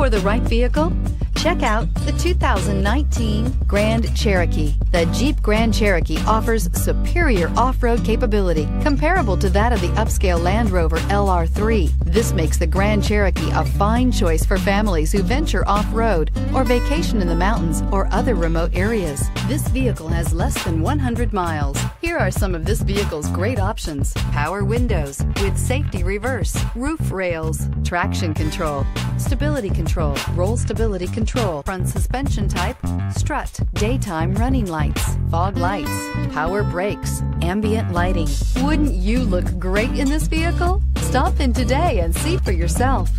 For the right vehicle, check out the 2019 Grand Cherokee. The Jeep Grand Cherokee offers superior off-road capability comparable to that of the upscale Land Rover LR3. This makes the Grand Cherokee a fine choice for families who venture off-road or vacation in the mountains or other remote areas. This vehicle has less than 100 miles. Here are some of this vehicle's great options: power windows with safety reverse, roof rails, traction control, stability control, roll stability control, front suspension type, strut, daytime running lights, fog lights, power brakes, ambient lighting. Wouldn't you look great in this vehicle? Stop in today and see for yourself.